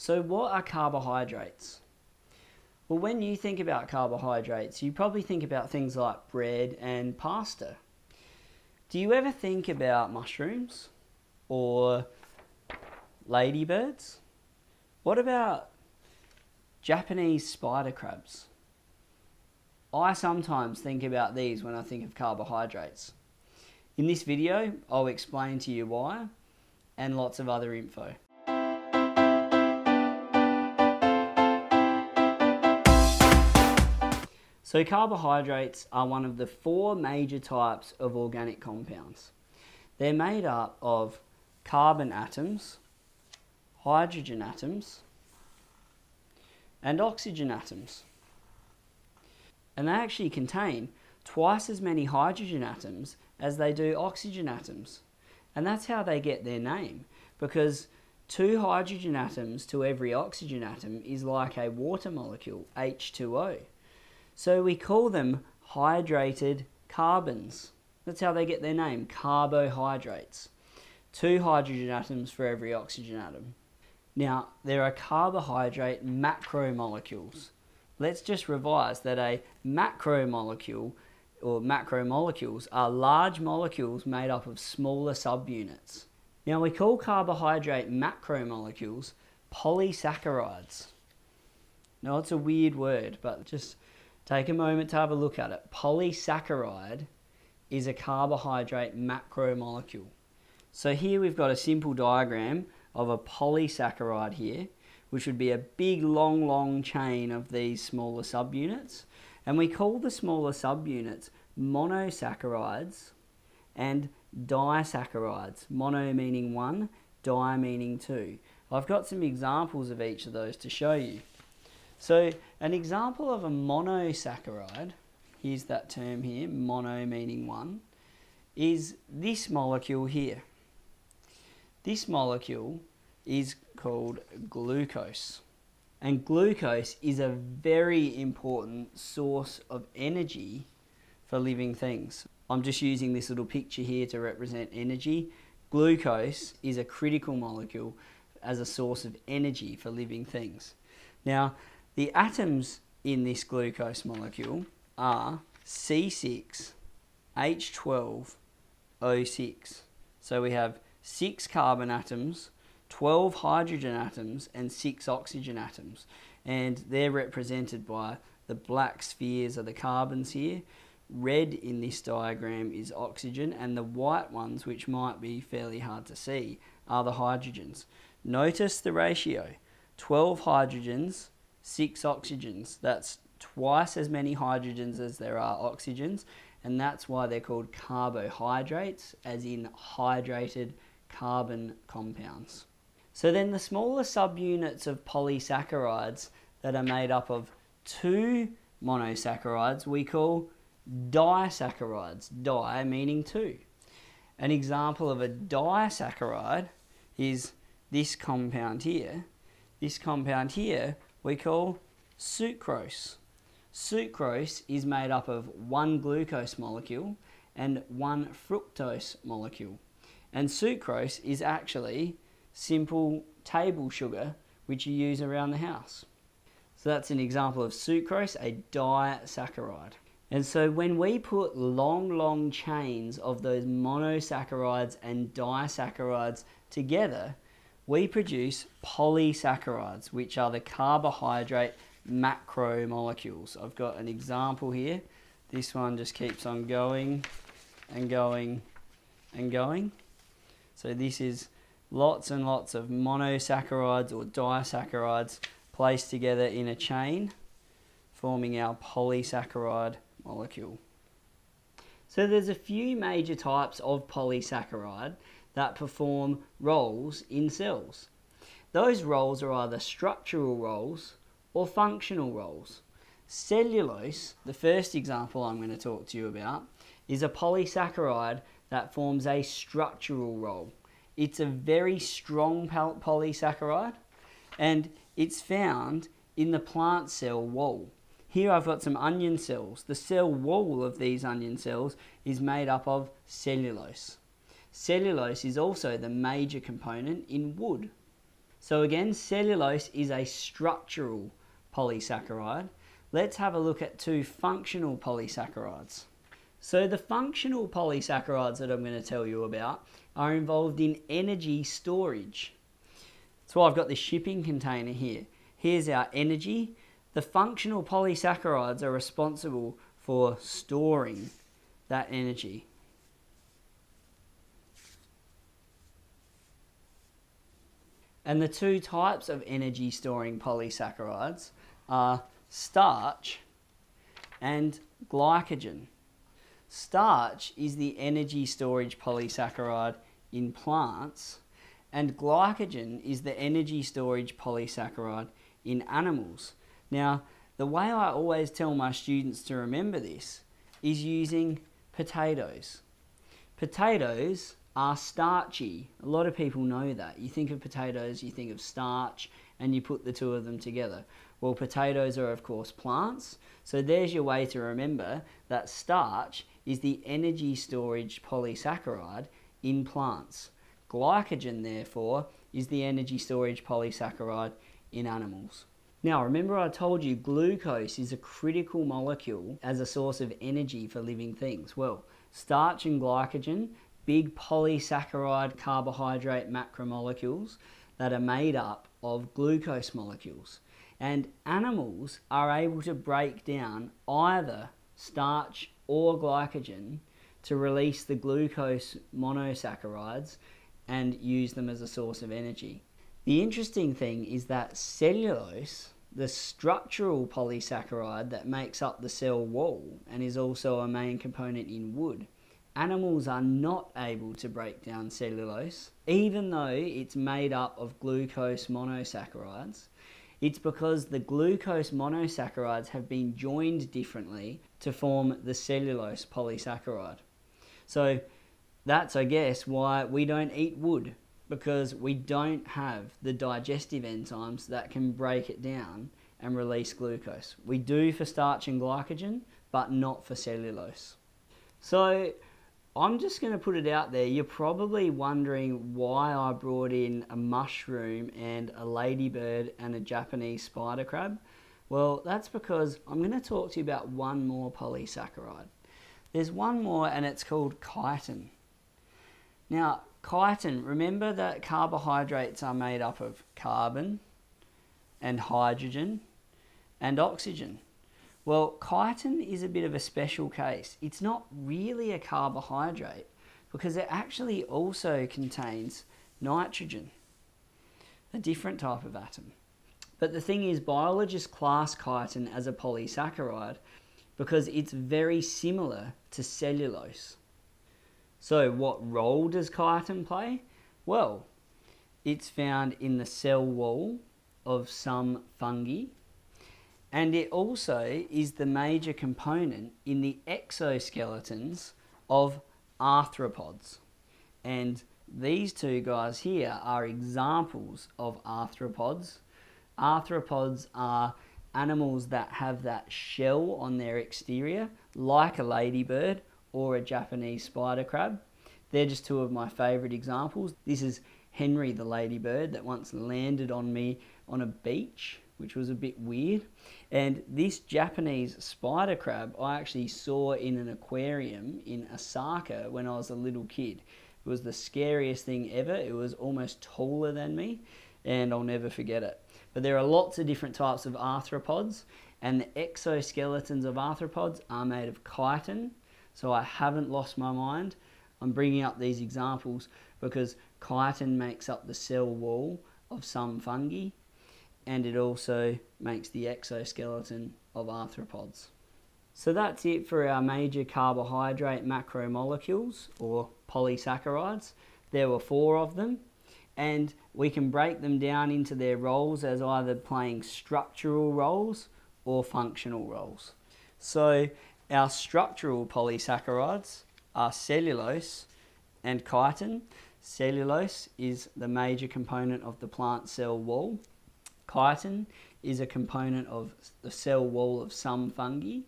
So what are carbohydrates? Well, when you think about carbohydrates, you probably think about things like bread and pasta. Do you ever think about mushrooms or ladybirds? What about Japanese spider crabs? I sometimes think about these when I think of carbohydrates. In this video, I'll explain to you why and lots of other info. So carbohydrates are one of the four major types of organic compounds. They're made up of carbon atoms, hydrogen atoms, and oxygen atoms. And they actually contain twice as many hydrogen atoms as they do oxygen atoms. And that's how they get their name, because 2 hydrogen atoms to every oxygen atom is like a water molecule, H2O. So we call them hydrated carbons. That's how they get their name, carbohydrates. 2 hydrogen atoms for every oxygen atom. Now, there are carbohydrate macromolecules. Let's just revise that a macromolecule or macromolecules are large molecules made up of smaller subunits. Now, we call carbohydrate macromolecules polysaccharides. Now, it's a weird word, but just take a moment to have a look at it. Polysaccharide is a carbohydrate macromolecule. So here we've got a simple diagram of a polysaccharide here, which would be a big, long chain of these smaller subunits. And we call the smaller subunits monosaccharides and disaccharides. Mono meaning 1, di meaning 2. I've got some examples of each of those to show you. So an example of a monosaccharide, here's that term here, mono meaning 1, is this molecule here. This molecule is called glucose. And glucose is a very important source of energy for living things. I'm just using this little picture here to represent energy. Glucose is a critical molecule as a source of energy for living things. Now, the atoms in this glucose molecule are C6H12O6. So we have 6 carbon atoms, 12 hydrogen atoms, and 6 oxygen atoms. And they're represented by the black spheres are the carbons here. Red in this diagram is oxygen, and the white ones, which might be fairly hard to see, are the hydrogens. Notice the ratio, 12 hydrogens, 6 oxygens. That's twice as many hydrogens as there are oxygens, and that's why they're called carbohydrates, as in hydrated carbon compounds. So then the smaller subunits of polysaccharides that are made up of 2 monosaccharides we call disaccharides, di meaning 2. An example of a disaccharide is this compound here. This compound here we call sucrose. Sucrose is made up of 1 glucose molecule and 1 fructose molecule. And sucrose is actually simple table sugar which you use around the house. So that's an example of sucrose, a disaccharide. And so when we put long chains of those monosaccharides and disaccharides together, we produce polysaccharides, which are the carbohydrate macromolecules. I've got an example here. This one just keeps on going and going and going. So this is lots and lots of monosaccharides or disaccharides placed together in a chain, forming our polysaccharide molecule. So there's a few major types of polysaccharide that perform roles in cells. Those roles are either structural roles or functional roles. Cellulose, the first example I'm going to talk to you about, is a polysaccharide that forms a structural role. It's a very strong polysaccharide, and it's found in the plant cell wall. Here I've got some onion cells. The cell wall of these onion cells is made up of cellulose. Cellulose is also the major component in wood. So again, cellulose is a structural polysaccharide. Let's have a look at two functional polysaccharides. So the functional polysaccharides that I'm going to tell you about are involved in energy storage. That's why I've got this shipping container here. Here's our energy. The functional polysaccharides are responsible for storing that energy. And the two types of energy storing polysaccharides are starch and glycogen. Starch is the energy storage polysaccharide in plants, and glycogen is the energy storage polysaccharide in animals. Now, the way I always tell my students to remember this is using potatoes. Potatoes are starchy. A lot of people know that. You think of potatoes, you think of starch, and you put the two of them together. Well, potatoes are, of course, plants. So there's your way to remember that starch is the energy storage polysaccharide in plants. Glycogen, therefore, is the energy storage polysaccharide in animals. Now, remember I told you glucose is a critical molecule as a source of energy for living things. Well, starch and glycogen, big polysaccharide carbohydrate macromolecules that are made up of glucose molecules. And animals are able to break down either starch or glycogen to release the glucose monosaccharides and use them as a source of energy. The interesting thing is that cellulose, the structural polysaccharide that makes up the cell wall and is also a main component in wood, animals are not able to break down cellulose, even though it's made up of glucose monosaccharides. It's because the glucose monosaccharides have been joined differently to form the cellulose polysaccharide. So that's, I guess, why we don't eat wood, because we don't have the digestive enzymes that can break it down and release glucose. We do for starch and glycogen, but not for cellulose. So I'm just going to put it out there. You're probably wondering why I brought in a mushroom and a ladybird and a Japanese spider crab. Well, that's because I'm going to talk to you about one more polysaccharide. There's one more, and it's called chitin. Now, chitin, remember that carbohydrates are made up of carbon and hydrogen and oxygen. Well, chitin is a bit of a special case. It's not really a carbohydrate because it actually also contains nitrogen, a different type of atom. But the thing is, biologists class chitin as a polysaccharide because it's very similar to cellulose. So what role does chitin play? Well, it's found in the cell wall of some fungi, and it also is the major component in the exoskeletons of arthropods. And these two guys here are examples of arthropods. Arthropods are animals that have that shell on their exterior, like a ladybird or a Japanese spider crab. They're just two of my favourite examples. This is Henry the ladybird that once landed on me on a beach, which was a bit weird. And this Japanese spider crab I actually saw in an aquarium in Osaka when I was a little kid. It was the scariest thing ever. It was almost taller than me, and I'll never forget it. But there are lots of different types of arthropods, and the exoskeletons of arthropods are made of chitin. So I haven't lost my mind. I'm bringing up these examples because chitin makes up the cell wall of some fungi, and it also makes the exoskeleton of arthropods. So that's it for our major carbohydrate macromolecules, or polysaccharides. There were four of them, and we can break them down into their roles as either playing structural roles or functional roles. So our structural polysaccharides are cellulose and chitin. Cellulose is the major component of the plant cell wall. Chitin is a component of the cell wall of some fungi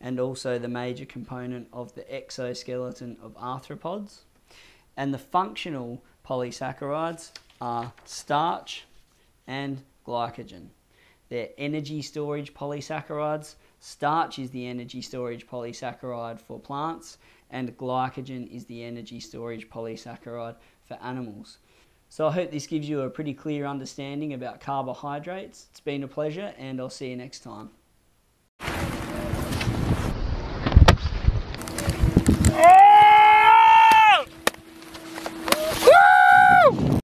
and also the major component of the exoskeleton of arthropods. And the functional polysaccharides are starch and glycogen. They're energy storage polysaccharides. Starch is the energy storage polysaccharide for plants, and glycogen is the energy storage polysaccharide for animals. So I hope this gives you a pretty clear understanding about carbohydrates. It's been a pleasure, and I'll see you next time.